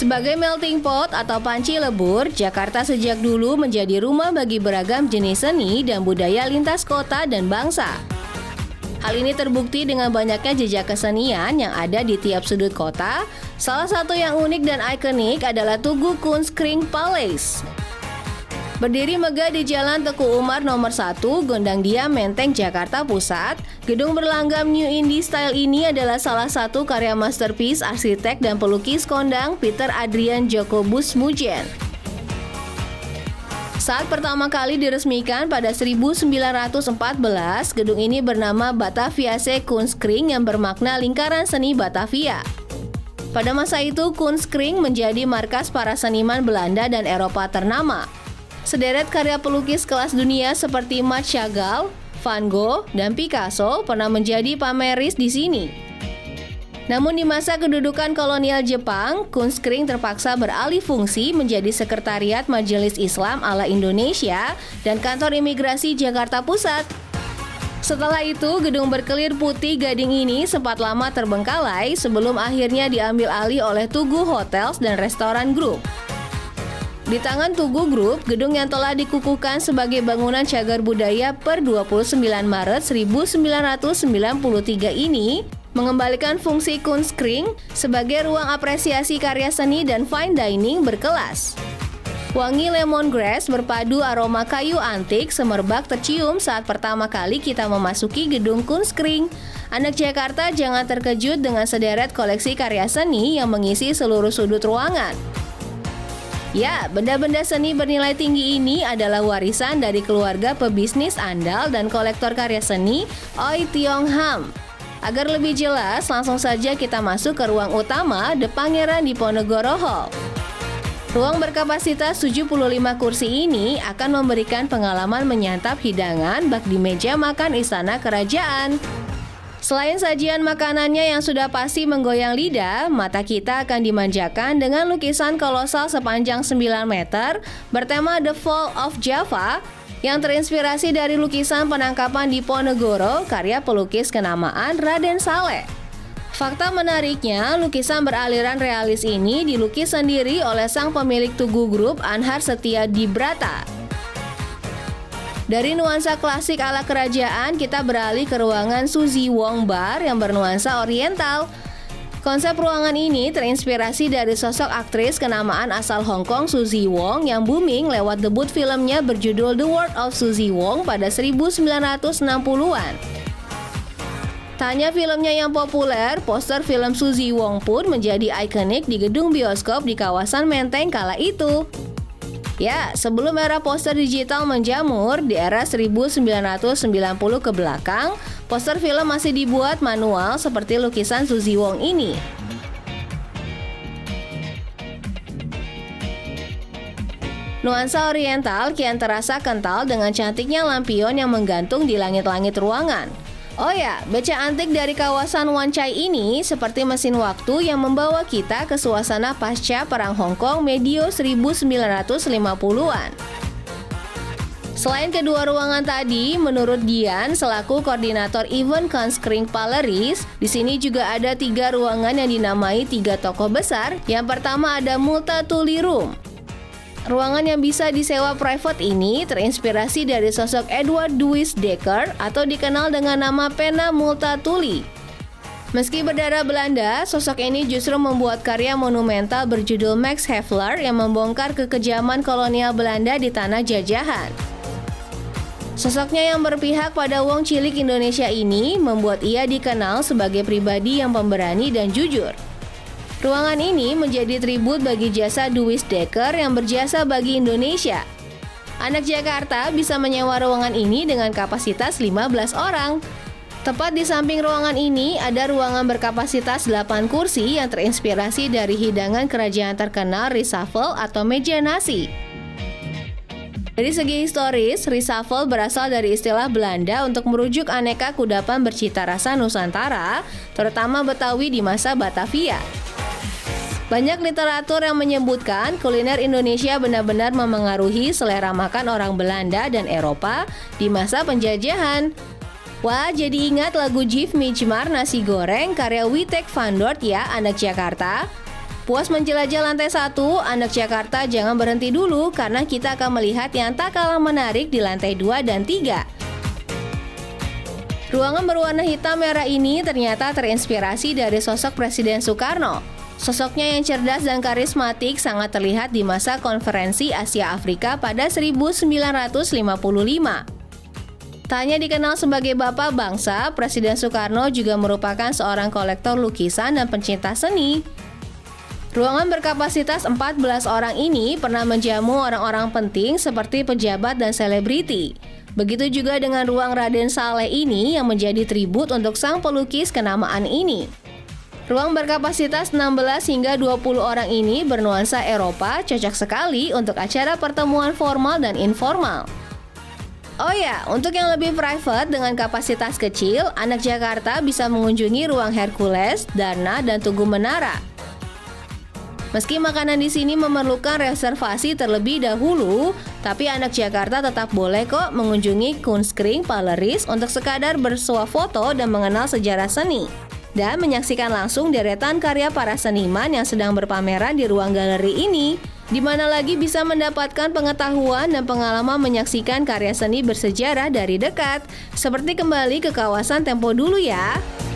Sebagai melting pot atau panci lebur, Jakarta sejak dulu menjadi rumah bagi beragam jenis seni dan budaya lintas kota dan bangsa. Hal ini terbukti dengan banyaknya jejak kesenian yang ada di tiap sudut kota. Salah satu yang unik dan ikonik adalah Tugu Kunstkring Paleris. Berdiri megah di Jalan Teuku Umar nomor 1, Gondangdia, Menteng, Jakarta Pusat, gedung berlanggam New Indie Style ini adalah salah satu karya masterpiece arsitek dan pelukis kondang Pieter Adriaan Jacobus Moojen. Saat pertama kali diresmikan pada 1914, gedung ini bernama Bataviasche Kunstkring yang bermakna lingkaran seni Batavia. Pada masa itu, Kunstkring menjadi markas para seniman Belanda dan Eropa ternama. Sederet karya pelukis kelas dunia seperti Marc Chagall, Van Gogh, dan Picasso pernah menjadi pameris di sini. Namun di masa kedudukan kolonial Jepang, Kunstkring terpaksa beralih fungsi menjadi Sekretariat Majelis Islam ala Indonesia dan Kantor Imigrasi Jakarta Pusat. Setelah itu, gedung berkelir putih gading ini sempat lama terbengkalai sebelum akhirnya diambil alih oleh Tugu Hotels dan Restoran Group. Di tangan Tugu Group, gedung yang telah dikukuhkan sebagai bangunan cagar budaya per 29 Maret 1993 ini mengembalikan fungsi Kunstkring sebagai ruang apresiasi karya seni dan fine dining berkelas. Wangi lemongrass berpadu aroma kayu antik semerbak tercium saat pertama kali kita memasuki gedung Kunstkring. Anak Jakarta jangan terkejut dengan sederet koleksi karya seni yang mengisi seluruh sudut ruangan. Ya, benda-benda seni bernilai tinggi ini adalah warisan dari keluarga pebisnis andal dan kolektor karya seni Oei Tiong Ham. Agar lebih jelas, langsung saja kita masuk ke ruang utama The Pangeran Diponegoro Hall. Ruang berkapasitas 75 kursi ini akan memberikan pengalaman menyantap hidangan bak di meja makan Istana Kerajaan. Selain sajian makanannya yang sudah pasti menggoyang lidah, mata kita akan dimanjakan dengan lukisan kolosal sepanjang 9 meter bertema The Fall of Java yang terinspirasi dari lukisan penangkapan Diponegoro karya pelukis kenamaan Raden Saleh. Fakta menariknya, lukisan beraliran realis ini dilukis sendiri oleh sang pemilik Tugu Group Anhar Setiadi Brata. Dari nuansa klasik ala kerajaan, kita beralih ke ruangan Suzy Wong Bar yang bernuansa oriental. Konsep ruangan ini terinspirasi dari sosok aktris kenamaan asal Hong Kong Suzy Wong yang booming lewat debut filmnya berjudul The World of Suzy Wong pada 1960-an. Tak hanya filmnya yang populer, poster film Suzy Wong pun menjadi ikonik di gedung bioskop di kawasan Menteng kala itu. Ya, sebelum era poster digital menjamur, di era 1990 ke belakang, poster film masih dibuat manual seperti lukisan Suzy Wong ini. Nuansa oriental kian terasa kental dengan cantiknya lampion yang menggantung di langit-langit ruangan. Oh ya, beca antik dari kawasan Wan Chai ini seperti mesin waktu yang membawa kita ke suasana pasca Perang Hong Kong medio 1950-an. Selain kedua ruangan tadi, menurut Dian selaku koordinator event Kunstkring Paleris, di sini juga ada 3 ruangan yang dinamai 3 tokoh besar. Yang pertama ada Multatuli Room. Ruangan yang bisa disewa private ini terinspirasi dari sosok Edward Douwes Dekker atau dikenal dengan nama Pena Multatuli. Meski berdarah Belanda, sosok ini justru membuat karya monumental berjudul Max Havelaar yang membongkar kekejaman kolonial Belanda di tanah jajahan. Sosoknya yang berpihak pada wong cilik Indonesia ini membuat ia dikenal sebagai pribadi yang pemberani dan jujur. Ruangan ini menjadi tribut bagi jasa Douwes Dekker yang berjasa bagi Indonesia. Anak Jakarta bisa menyewa ruangan ini dengan kapasitas 15 orang. Tepat di samping ruangan ini ada ruangan berkapasitas 8 kursi yang terinspirasi dari hidangan kerajaan terkenal rijsttafel atau meja nasi. Dari segi historis, rijsttafel berasal dari istilah Belanda untuk merujuk aneka kudapan bercita rasa Nusantara, terutama Betawi di masa Batavia. Banyak literatur yang menyebutkan kuliner Indonesia benar-benar memengaruhi selera makan orang Belanda dan Eropa di masa penjajahan. Wah, jadi ingat lagu Jif Mijmar Nasi Goreng karya Witek Van Dort ya, anak Jakarta. Puas menjelajah lantai 1, anak Jakarta jangan berhenti dulu karena kita akan melihat yang tak kalah menarik di lantai 2 dan 3. Ruangan berwarna hitam merah ini ternyata terinspirasi dari sosok Presiden Soekarno. Sosoknya yang cerdas dan karismatik sangat terlihat di masa Konferensi Asia Afrika pada 1955. Tak hanya dikenal sebagai Bapak Bangsa, Presiden Soekarno juga merupakan seorang kolektor lukisan dan pencinta seni. Ruangan berkapasitas 14 orang ini pernah menjamu orang-orang penting seperti pejabat dan selebriti. Begitu juga dengan ruang Raden Saleh ini yang menjadi tribut untuk sang pelukis kenamaan ini. Ruang berkapasitas 16 hingga 20 orang ini bernuansa Eropa, cocok sekali untuk acara pertemuan formal dan informal. Oh ya, untuk yang lebih private dengan kapasitas kecil, anak Jakarta bisa mengunjungi ruang Hercules, Dana, dan Tugu Menara. Meski makanan di sini memerlukan reservasi terlebih dahulu, tapi anak Jakarta tetap boleh kok mengunjungi Kunstkring Paleris untuk sekadar bersuah foto dan mengenal sejarah seni, dan menyaksikan langsung deretan karya para seniman yang sedang berpameran di ruang galeri ini, di mana lagi bisa mendapatkan pengetahuan dan pengalaman menyaksikan karya seni bersejarah dari dekat, seperti kembali ke kawasan Tempo dulu ya.